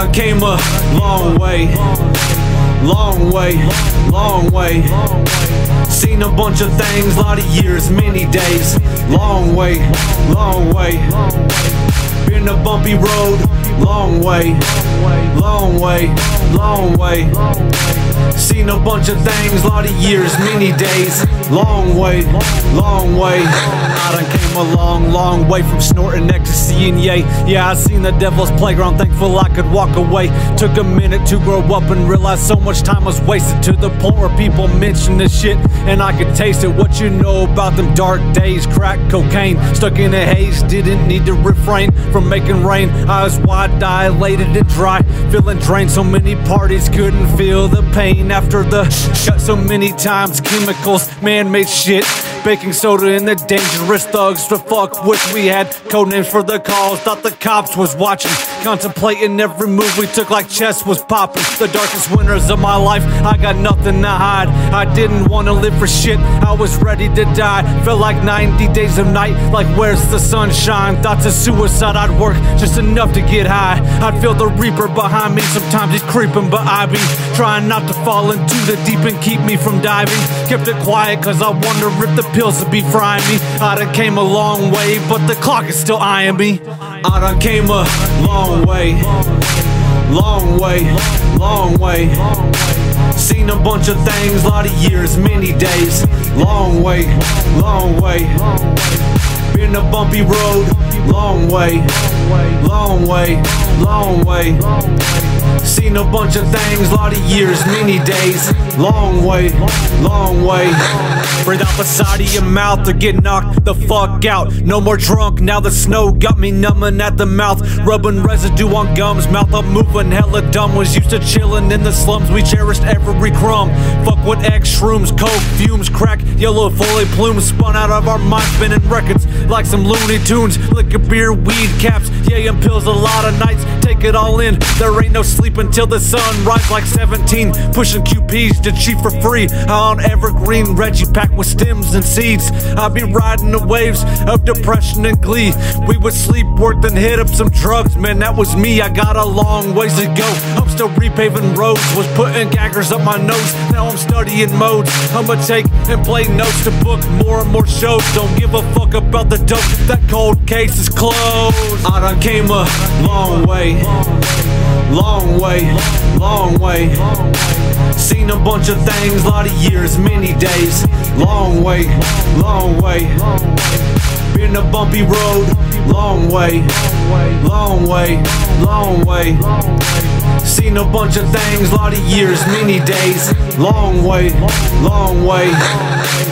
I came a long way, long way, long way. Seen a bunch of things, lot of years, many days. Long way, long way. Been a bumpy road, long way, long way, long way. Seen a bunch of things, lot of years, many days. Long way, long way. I done came a long, long way from snorting ecstasy and yay. Yeah, I seen the devil's playground, thankful I could walk away. Took a minute to grow up and realize so much time was wasted, to the point where people mention this shit and I could taste it. What you know about them dark days? Crack cocaine, stuck in a haze, didn't need to refrain from making rain. I was wide dilated and dry, feeling drained. So many parties, couldn't feel the pain after the cut. So many times, chemicals, man-made shit, baking soda and the dangerous thugs to fuck with. We had codenames for the calls, thought the cops was watching, contemplating every move we took like chess was popping. The darkest winters of my life, I got nothing to hide. I didn't want to live for shit, I was ready to die. Felt like 90 days of night, like where's the sunshine? Thoughts of suicide, I'd work just enough to get high. I'd feel the reaper behind me, sometimes he's creeping, but I be trying not to fall into the deep and keep me from diving. Kept it quiet cause I wonder if the pills would be frying me. I done came a long way, but the clock is still eyeing me. I done came a long way, long way, long way. Seen a bunch of things, lot of years, many days. Long way, long way. Been a bumpy road, long way, long way, long way. Seen a bunch of things, lot of years, many days. Long way, long way. Breathe out the side of your mouth or get knocked the fuck out. No more drunk, now the snow got me numbing at the mouth. Rubbing residue on gums, mouth up moving hella dumb. Was used to chilling in the slums, we cherished every crumb. Fuck with X, shrooms, coke, fumes, crack, yellow foliage plumes. Spun out of our mind, spinning records like some Looney Tunes. Liquor, beer, weed, caps, yay and pills a lot of nights. Take it all in, there ain't no sleep until the sun rise like 17. Pushing QPs to cheat for free on evergreen Reggie pack with stems and seeds. I'd be riding the waves of depression and glee. We would sleep, work, then hit up some drugs. Man, that was me, I got a long ways to go. I'm still repaving roads, was putting gaggers up my nose. Now I'm studying modes, I'ma take and play notes to book more and more shows. Don't give a fuck about the dope, that cold case is closed. I done came a long way, long way, long way. Seen a bunch of things, lot of years, many days. Long way, long way. Been a bumpy road, long way, long way, long way. Seen a bunch of things, lot of years, many days. Long way, long way.